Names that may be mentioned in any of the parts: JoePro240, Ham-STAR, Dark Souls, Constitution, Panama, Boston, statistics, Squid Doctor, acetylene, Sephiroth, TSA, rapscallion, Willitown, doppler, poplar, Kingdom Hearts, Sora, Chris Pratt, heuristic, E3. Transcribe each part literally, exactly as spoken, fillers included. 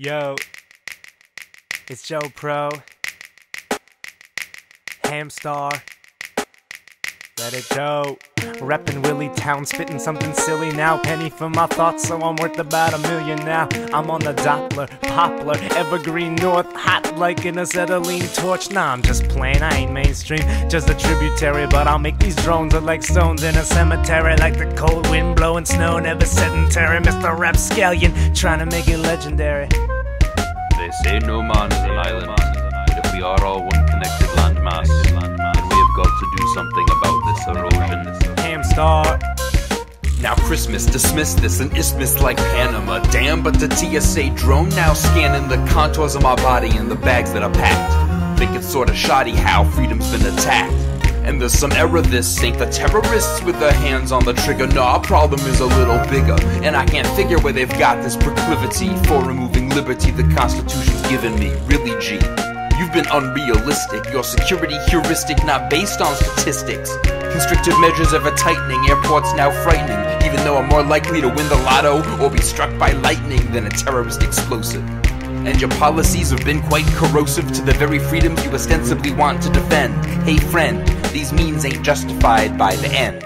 Yo, it's Joe Pro, Ham-Star, let it go. Reppin' Willitown, spittin' something silly now. Penny for my thoughts, so I'm worth about a million now. I'm on the doppler, poplar, evergreen north, hot like an acetylene torch. Nah, I'm just plain, I ain't mainstream, just a tributary. But I'll make these drones look like stones in a cemetery, like the cold wind blowing snow, never sedentary. Mister Rapscallion, trying to make it legendary. They say no man is an island, but if we are all one connected landmass, then we have got to do something about this erosion. Star. Now Christmas, dismiss this, an isthmus like Panama. Damn, but the T S A drone now scanning the contours of my body and the bags that are packed. Think it's sorta shoddy how freedom's been attacked. And there's some error this ain't the terrorists with their hands on the trigger. No, our problem is a little bigger, and I can't figure where they've got this proclivity for removing liberty the Constitution's given me. Really, G, you've been unrealistic. Your security heuristic not based on statistics. Constrictive measures ever tightening, airports now frightening, even though I'm more likely to win the lotto or be struck by lightning than a terrorist explosive. And your policies have been quite corrosive to the very freedoms you ostensibly want to defend. Hey friend, these means ain't justified by the end.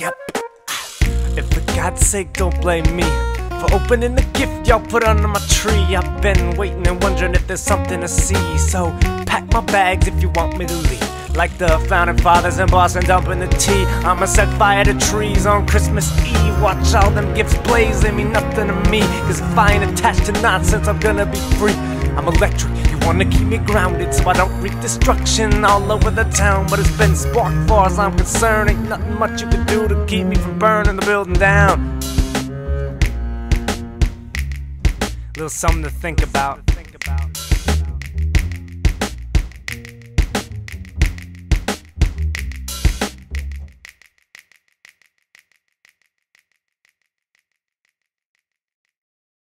Yep. If for God's sake don't blame me for opening the gift y'all put under my tree. I've been waiting and wondering if there's something to see, so pack my bags if you want me to leave. Like the founding fathers in Boston dumping the tea, I'ma set fire to trees on Christmas Eve. Watch all them gifts blaze, they mean nothing to me, cause if I ain't attached to nonsense, I'm gonna be free. I'm electric, you wanna keep me grounded, so I don't wreak destruction all over the town. But it's been sparked far as I'm concerned, ain't nothing much you can do to keep me from burning the building down. Little something to think about.